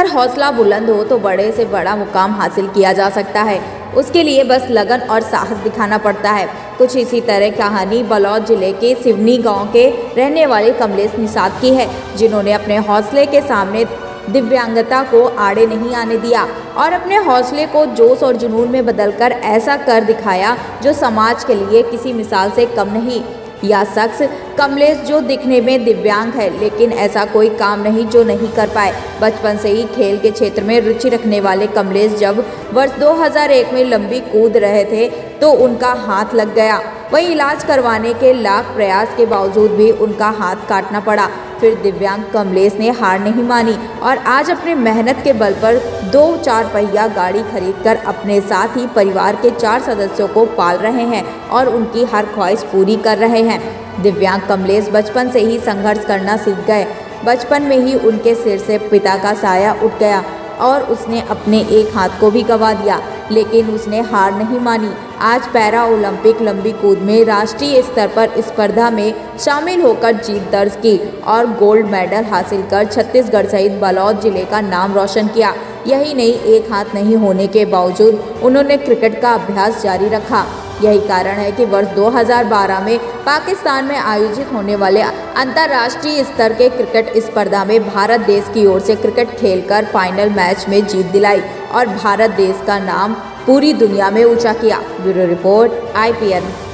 अगर हौसला बुलंद हो तो बड़े से बड़ा मुकाम हासिल किया जा सकता है। उसके लिए बस लगन और साहस दिखाना पड़ता है। कुछ इसी तरह कहानी बलौद जिले के सिवनी गांव के रहने वाले कमलेश निषाद की है, जिन्होंने अपने हौसले के सामने दिव्यांगता को आड़े नहीं आने दिया और अपने हौसले को जोश और जुनून में बदलकर ऐसा कर दिखाया जो समाज के लिए किसी मिसाल से कम नहीं। यह शख्स कमलेश जो दिखने में दिव्यांग है, लेकिन ऐसा कोई काम नहीं जो नहीं कर पाए। बचपन से ही खेल के क्षेत्र में रुचि रखने वाले कमलेश जब वर्ष 2001 में लंबी कूद रहे थे तो उनका हाथ लग गया। वहीं इलाज करवाने के लाख प्रयास के बावजूद भी उनका हाथ काटना पड़ा। फिर दिव्यांग कमलेश ने हार नहीं मानी और आज अपने मेहनत के बल पर 2 4 पहिया गाड़ी खरीदकर अपने साथ ही परिवार के 4 सदस्यों को पाल रहे हैं और उनकी हर ख्वाहिश पूरी कर रहे हैं। दिव्यांग कमलेश बचपन से ही संघर्ष करना सीख गए। बचपन में ही उनके सिर से पिता का साया उठ गया और उसने अपने एक हाथ को भी गंवा दिया, लेकिन उसने हार नहीं मानी। आज पैरा ओलंपिक लंबी कूद में राष्ट्रीय स्तर पर स्पर्धा में शामिल होकर जीत दर्ज की और गोल्ड मेडल हासिल कर छत्तीसगढ़ सहित बलौद जिले का नाम रोशन किया। यही नहीं, एक हाथ नहीं होने के बावजूद उन्होंने क्रिकेट का अभ्यास जारी रखा। यही कारण है कि वर्ष 2012 में पाकिस्तान में आयोजित होने वाले अंतर्राष्ट्रीय स्तर के क्रिकेट स्पर्धा में भारत देश की ओर से क्रिकेट खेलकर फाइनल मैच में जीत दिलाई और भारत देश का नाम पूरी दुनिया में ऊंचा किया। Bureau report IPN।